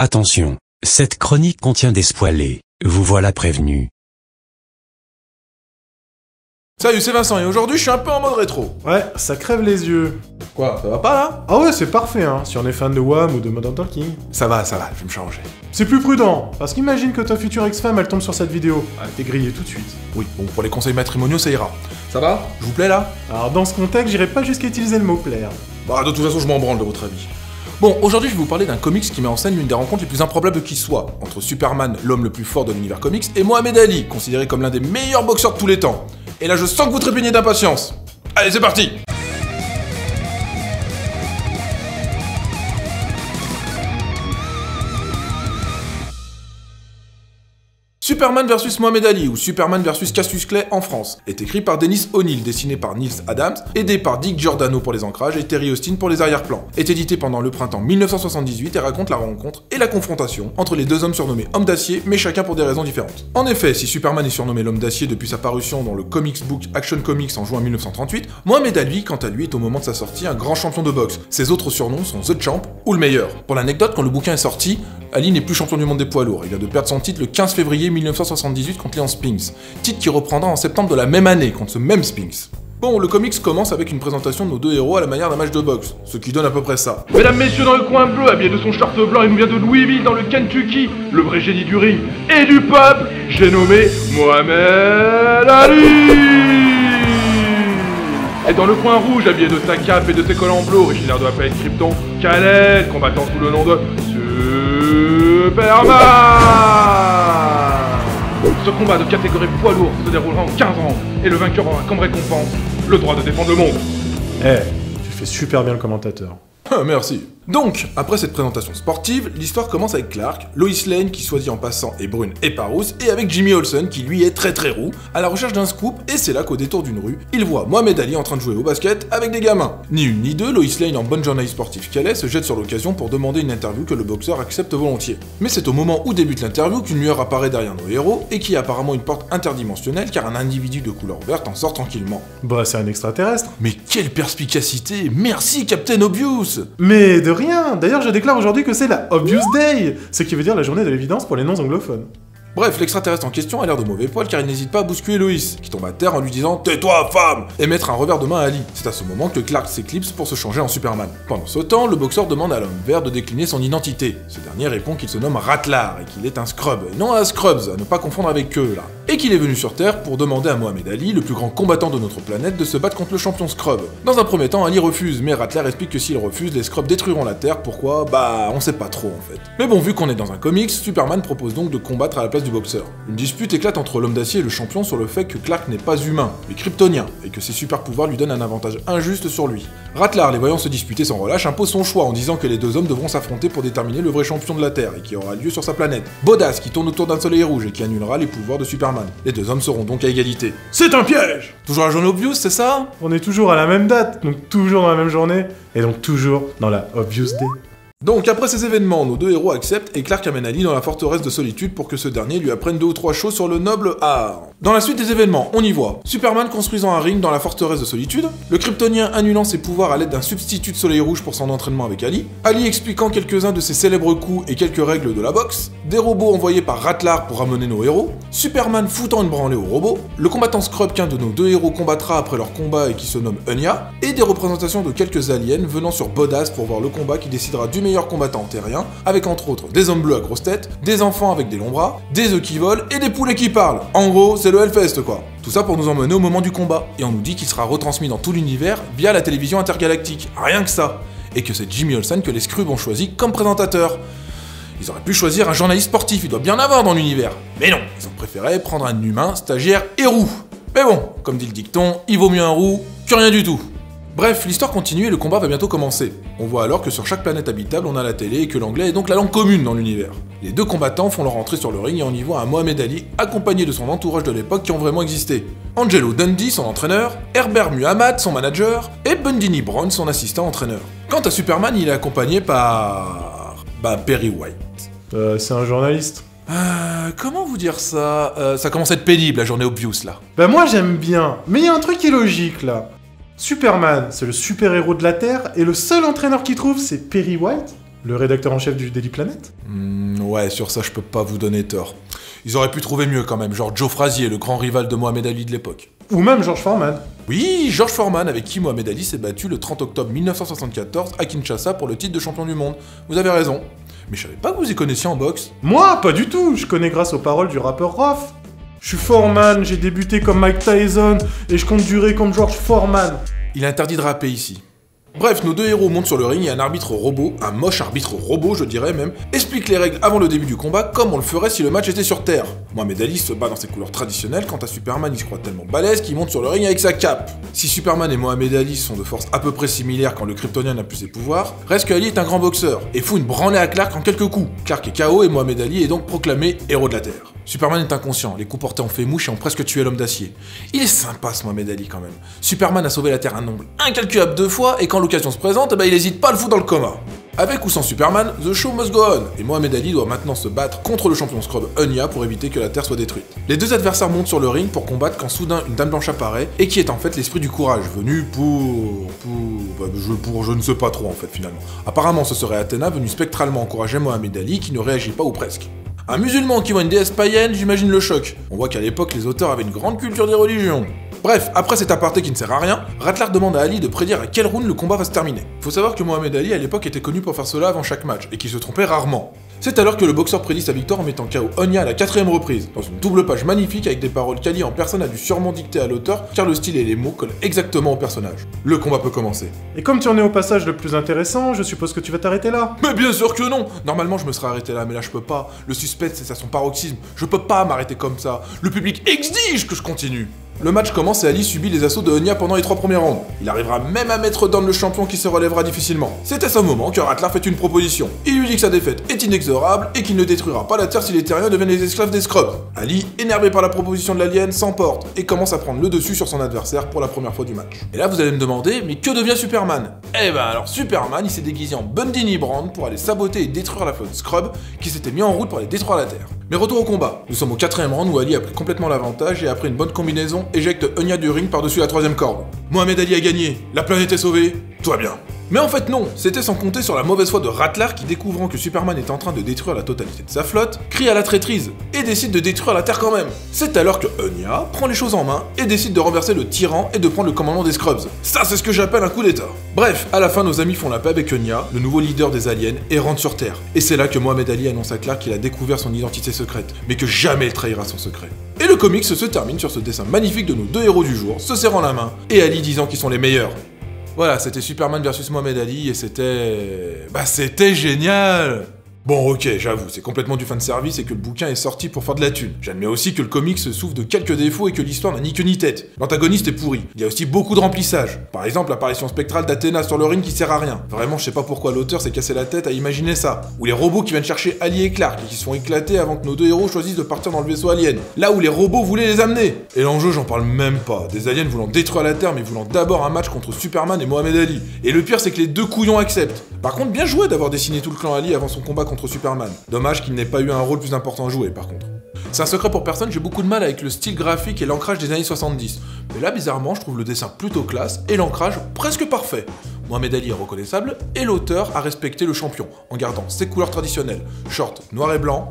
Attention, cette chronique contient des spoilers, vous voilà prévenu. Salut, c'est Vincent et aujourd'hui je suis un peu en mode rétro. Ouais, ça crève les yeux. Quoi, ça va pas là? Ah ouais, c'est parfait hein, si on est fan de Wham ou de Modern Talking. Ça va, je vais me changer. C'est plus prudent, parce qu'imagine que ta future ex-femme elle tombe sur cette vidéo. Elle t'est grillée tout de suite. Oui, bon, pour les conseils matrimoniaux ça ira. Ça va? Je vous plais là? Alors dans ce contexte, j'irai pas jusqu'à utiliser le mot plaire. Bah de toute façon je m'en branle de votre avis. Bon, aujourd'hui je vais vous parler d'un comics qui met en scène l'une des rencontres les plus improbables qui soit, entre Superman, l'homme le plus fort de l'univers comics, et Mohamed Ali, considéré comme l'un des meilleurs boxeurs de tous les temps. Et là je sens que vous trépignez d'impatience. Allez, c'est parti! Superman vs Mohamed Ali ou Superman vs Cassius Clay en France est écrit par Dennis O'Neill, dessiné par Nils Adams, aidé par Dick Giordano pour les ancrages et Terry Austin pour les arrière-plans. Est édité pendant le printemps 1978 et raconte la rencontre et la confrontation entre les deux hommes surnommés Hommes d'acier, mais chacun pour des raisons différentes. En effet, si Superman est surnommé l'Homme d'acier depuis sa parution dans le comics book Action Comics en juin 1938, Mohamed Ali, quant à lui, est au moment de sa sortie un grand champion de boxe. Ses autres surnoms sont The Champ ou le meilleur. Pour l'anecdote, quand le bouquin est sorti, Ali n'est plus champion du monde des poids lourds. Il vient de perdre son titre le 15 février 1978 contre Léon Spinks, titre qui reprendra en septembre de la même année contre ce même Spinks. Bon, le comics commence avec une présentation de nos deux héros à la manière d'un match de boxe, ce qui donne à peu près ça. Mesdames, messieurs, dans le coin bleu, habillé de son short blanc, il nous vient de Louisville, dans le Kentucky, le vrai génie du ring et du peuple, j'ai nommé Mohamed Ali. Et dans le coin rouge, habillé de sa cape et de ses collants bleus, originaire de la planète Krypton, Kal-El, combattant sous le nom de Superman. Ce combat de catégorie poids lourd se déroulera en 15 ans, et le vainqueur aura comme récompense le droit de défendre le monde. Eh, tu fais super bien le commentateur. Merci. Donc, après cette présentation sportive, l'histoire commence avec Clark, Lois Lane qui soit dit en passant est brune et parousse, et avec Jimmy Olsen qui lui est très roux, à la recherche d'un scoop, et c'est là qu'au détour d'une rue, il voit Mohamed Ali en train de jouer au basket avec des gamins. Ni une ni deux, Lois Lane en bonne journaliste sportive qu'elle est se jette sur l'occasion pour demander une interview que le boxeur accepte volontiers. Mais c'est au moment où débute l'interview qu'une lueur apparaît derrière nos héros, et qui est apparemment une porte interdimensionnelle car un individu de couleur verte en sort tranquillement. Bah c'est un extraterrestre. Mais quelle perspicacité! Merci Captain Obvious! Mais de rien. D'ailleurs, je déclare aujourd'hui que c'est la Obvious Day, ce qui veut dire la journée de l'évidence pour les non-anglophones. Bref, l'extraterrestre en question a l'air de mauvais poil car il n'hésite pas à bousculer Lois, qui tombe à terre en lui disant « Tais-toi, femme !» et mettre un revers de main à Ali. C'est à ce moment que Clark s'éclipse pour se changer en Superman. Pendant ce temps, le boxeur demande à l'homme vert de décliner son identité. Ce dernier répond qu'il se nomme Ratlard et qu'il est un Scrub, et non un Scrubs, à ne pas confondre avec eux, là. Et qu'il est venu sur Terre pour demander à Mohamed Ali, le plus grand combattant de notre planète, de se battre contre le champion Scrub. Dans un premier temps, Ali refuse, mais Ratlard explique que s'il refuse, les Scrubs détruiront la Terre, pourquoi? Bah, on sait pas trop en fait. Mais bon, vu qu'on est dans un comics, Superman propose donc de combattre à la place du boxeur. Une dispute éclate entre l'homme d'acier et le champion sur le fait que Clark n'est pas humain, mais kryptonien, et que ses super pouvoirs lui donnent un avantage injuste sur lui. Ratlard, les voyant se disputer sans relâche, impose son choix en disant que les deux hommes devront s'affronter pour déterminer le vrai champion de la Terre, et qui aura lieu sur sa planète. Bodas, qui tourne autour d'un soleil rouge et qui annulera les pouvoirs de Superman. Les deux hommes seront donc à égalité. C'est un piège! Toujours la journée Obvious, c'est ça? On est toujours à la même date, donc toujours dans la même journée, et donc toujours dans la Obvious Day. Donc après ces événements, nos deux héros acceptent et Clark amène Ali dans la forteresse de solitude pour que ce dernier lui apprenne deux ou trois choses sur le noble art. Dans la suite des événements, on y voit Superman construisant un ring dans la forteresse de solitude, le kryptonien annulant ses pouvoirs à l'aide d'un substitut de soleil rouge pour son entraînement avec Ali, Ali expliquant quelques-uns de ses célèbres coups et quelques règles de la boxe, des robots envoyés par Ratlard pour ramener nos héros, Superman foutant une branlée aux robots, le combattant Scrub qu'un de nos deux héros combattra après leur combat et qui se nomme Hun-ya, et des représentations de quelques aliens venant sur Bodas pour voir le combat qui décidera du meilleur combattant terrien, avec entre autres des hommes bleus à grosse tête, des enfants avec des longs bras, des œufs qui volent et des poulets qui parlent. En gros, c'est le Hellfest quoi. Tout ça pour nous emmener au moment du combat, et on nous dit qu'il sera retransmis dans tout l'univers via la télévision intergalactique, rien que ça. Et que c'est Jimmy Olsen que les Scrubs ont choisi comme présentateur. Ils auraient pu choisir un journaliste sportif, il doit bien en avoir dans l'univers. Mais non, ils ont préféré prendre un humain, stagiaire et roux. Mais bon, comme dit le dicton, il vaut mieux un roux que rien du tout. Bref, l'histoire continue et le combat va bientôt commencer. On voit alors que sur chaque planète habitable, on a la télé et que l'anglais est donc la langue commune dans l'univers. Les deux combattants font leur entrée sur le ring et on y voit un Mohamed Ali accompagné de son entourage de l'époque qui ont vraiment existé. Angelo Dundee, son entraîneur, Herbert Muhammad, son manager, et Bundini Brown, son assistant entraîneur. Quant à Superman, il est accompagné par... Perry White. C'est un journaliste. Comment vous dire ça? Ça commence à être pénible la journée Obvious là. Bah moi j'aime bien, mais il y a un truc illogique là. Superman, c'est le super-héros de la Terre, et le seul entraîneur qu'il trouve, c'est Perry White? Le rédacteur en chef du Daily Planet ? Ouais, sur ça, je peux pas vous donner tort. Ils auraient pu trouver mieux quand même, genre Joe Frazier, le grand rival de Mohamed Ali de l'époque. Ou même George Foreman. Oui, George Foreman, avec qui Mohamed Ali s'est battu le 30 octobre 1974 à Kinshasa pour le titre de champion du monde. Vous avez raison. Mais je savais pas que vous y connaissiez en boxe. Moi, pas du tout. Je connais grâce aux paroles du rappeur Ruff. Je suis Foreman, j'ai débuté comme Mike Tyson, et je compte durer comme George Foreman. Il est interdit de rapper ici. Bref, nos deux héros montent sur le ring et un arbitre robot, un moche arbitre robot je dirais même, explique les règles avant le début du combat comme on le ferait si le match était sur Terre. Mohamed Ali se bat dans ses couleurs traditionnelles, quant à Superman il se croit tellement balèze qu'il monte sur le ring avec sa cape. Si Superman et Mohamed Ali sont de forces à peu près similaires quand le Kryptonien n'a plus ses pouvoirs, reste qu'Ali est un grand boxeur et fout une branlée à Clark en quelques coups. Clark est KO et Mohamed Ali est donc proclamé héros de la Terre. Superman est inconscient, les coups portés ont fait mouche et ont presque tué l'homme d'acier. Il est sympa ce Mohamed Ali quand même. Superman a sauvé la Terre un nombre incalculable de fois et quand l'occasion se présente, il hésite pas à le foutre dans le coma. Avec ou sans Superman, the show must go on, et Mohamed Ali doit maintenant se battre contre le champion Scrub Hun-ya pour éviter que la Terre soit détruite. Les deux adversaires montent sur le ring pour combattre quand soudain une dame blanche apparaît, et qui est en fait l'esprit du courage, venu pour je ne sais pas trop en fait finalement. Apparemment ce serait Athéna venue spectralement encourager Mohamed Ali qui ne réagit pas ou presque. Un musulman qui voit une déesse païenne, j'imagine le choc. On voit qu'à l'époque, les auteurs avaient une grande culture des religions. Bref, après cet aparté qui ne sert à rien, Ratlard demande à Ali de prédire à quel round le combat va se terminer. Faut savoir que Mohamed Ali à l'époque était connu pour faire cela avant chaque match, et qu'il se trompait rarement. C'est alors que le boxeur prédit sa victoire en mettant KO Hun-ya à la 4ème reprise, dans une double page magnifique avec des paroles qu'Ali en personne a dû sûrement dicter à l'auteur, car le style et les mots collent exactement au personnage. Le combat peut commencer. Et comme tu en es au passage le plus intéressant, je suppose que tu vas t'arrêter là. Mais bien sûr que non. Normalement je me serais arrêté là, mais là je peux pas. Le suspense c'est à son paroxysme, je peux pas m'arrêter comme ça. Le public exige que je continue. Le match commence et Ali subit les assauts de Hun-ya pendant les 3 premiers rounds. Il arrivera même à mettre down le champion qui se relèvera difficilement. C'est à ce moment que Ratlard fait une proposition. Il lui dit que sa défaite est inexorable et qu'il ne détruira pas la Terre si les Terriens deviennent les esclaves des Scrubs. Ali, énervé par la proposition de l'alien, s'emporte et commence à prendre le dessus sur son adversaire pour la première fois du match. Et là vous allez me demander, mais que devient Superman? Eh ben alors Superman, il s'est déguisé en Bundini Brown pour aller saboter et détruire la flotte Scrub qui s'était mis en route pour aller détruire la Terre. Mais retour au combat. Nous sommes au 4ème round où Ali a pris complètement l'avantage et après une bonne combinaison, éjecte Hun-ya du ring par-dessus la 3ème corde. Mohamed Ali a gagné, la planète est sauvée, tout va bien. Mais en fait non, c'était sans compter sur la mauvaise foi de Ratlard qui, découvrant que Superman est en train de détruire la totalité de sa flotte, crie à la traîtrise et décide de détruire la Terre quand même. C'est alors que Hun-ya prend les choses en main et décide de renverser le tyran et de prendre le commandement des Scrubs. Ça c'est ce que j'appelle un coup d'état. Bref, à la fin nos amis font la paix avec Hun-ya, le nouveau leader des aliens, et rentrent sur Terre. Et c'est là que Mohamed Ali annonce à Clark qu'il a découvert son identité secrète, mais que jamais il trahira son secret. Et le comics se termine sur ce dessin magnifique de nos deux héros du jour, se serrant la main, et Ali disant qu'ils sont les meilleurs. Voilà, c'était Superman vs Mohamed Ali et c'était... Bah c'était génial! Bon ok, j'avoue, c'est complètement du fanservice et que le bouquin est sorti pour faire de la thune. J'admets aussi que le comics souffre de quelques défauts et que l'histoire n'a ni queue ni tête. L'antagoniste est pourri, il y a aussi beaucoup de remplissage. Par exemple, l'apparition spectrale d'Athéna sur le ring qui sert à rien. Vraiment, je sais pas pourquoi l'auteur s'est cassé la tête à imaginer ça. Ou les robots qui viennent chercher Ali et Clark et qui se font éclater avant que nos deux héros choisissent de partir dans le vaisseau alien. Là où les robots voulaient les amener. Et l'enjeu, j'en parle même pas. Des aliens voulant détruire la Terre mais voulant d'abord un match contre Superman et Mohamed Ali. Et le pire, c'est que les deux couillons acceptent. Par contre, bien joué d'avoir dessiné tout le clan Ali avant son combat contre Superman. Dommage qu'il n'ait pas eu un rôle plus important à jouer par contre. C'est un secret pour personne, j'ai beaucoup de mal avec le style graphique et l'ancrage des années 70. Mais là bizarrement je trouve le dessin plutôt classe et l'ancrage presque parfait. Mohamed Ali est reconnaissable et l'auteur a respecté le champion en gardant ses couleurs traditionnelles, short noir et blanc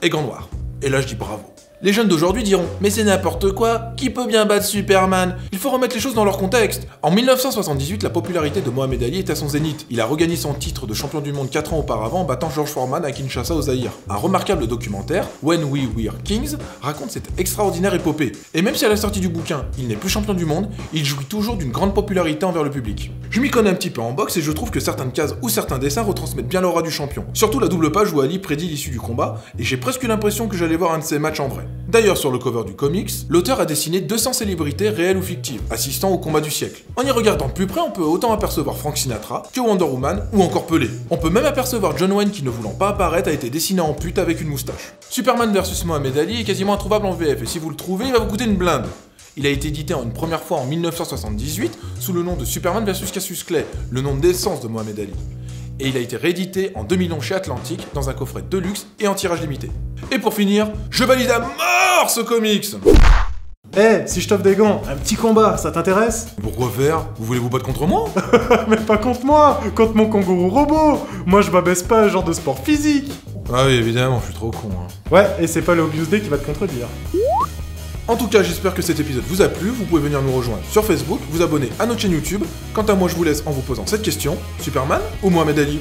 et gants noirs. Et là je dis bravo. Les jeunes d'aujourd'hui diront « Mais c'est n'importe quoi, qui peut bien battre Superman ?» Il faut remettre les choses dans leur contexte. En 1978, la popularité de Mohamed Ali est à son zénith. Il a regagné son titre de champion du monde 4 ans auparavant en battant George Foreman à Kinshasa au Zaïre. Un remarquable documentaire, When We Were Kings, raconte cette extraordinaire épopée. Et même si à la sortie du bouquin, il n'est plus champion du monde, il jouit toujours d'une grande popularité envers le public. Je m'y connais un petit peu en boxe et je trouve que certaines cases ou certains dessins retransmettent bien l'aura du champion. Surtout la double page où Ali prédit l'issue du combat, et j'ai presque l'impression que j'allais voir un de ces matchs en vrai. D'ailleurs, sur le cover du comics, l'auteur a dessiné 200 célébrités réelles ou fictives, assistant au combat du siècle. En y regardant de plus près, on peut autant apercevoir Frank Sinatra que Wonder Woman ou encore Pelé. On peut même apercevoir John Wayne qui, ne voulant pas apparaître, a été dessiné en pute avec une moustache. Superman vs Mohamed Ali est quasiment introuvable en VF et si vous le trouvez, il va vous coûter une blinde. Il a été édité une première fois en 1978 sous le nom de Superman vs Cassius Clay, le nom de naissance de Mohamed Ali. Et il a été réédité en 2011 chez Atlantic dans un coffret de luxe et en tirage limité. Et pour finir, je valide à mort ce comics! hey, si je t'offre des gants, un petit combat, ça t'intéresse? Pourquoi faire? Vous voulez vous battre contre moi? Mais pas contre moi, contre mon kangourou robot. Moi je m'abaisse pas à ce genre de sport physique. Ah oui, évidemment, je suis trop con. Hein. Ouais, et c'est pas le Obvious Day qui va te contredire. En tout cas, j'espère que cet épisode vous a plu, vous pouvez venir nous rejoindre sur Facebook, vous abonner à notre chaîne YouTube. Quant à moi, je vous laisse en vous posant cette question, Superman ou Mohamed Ali?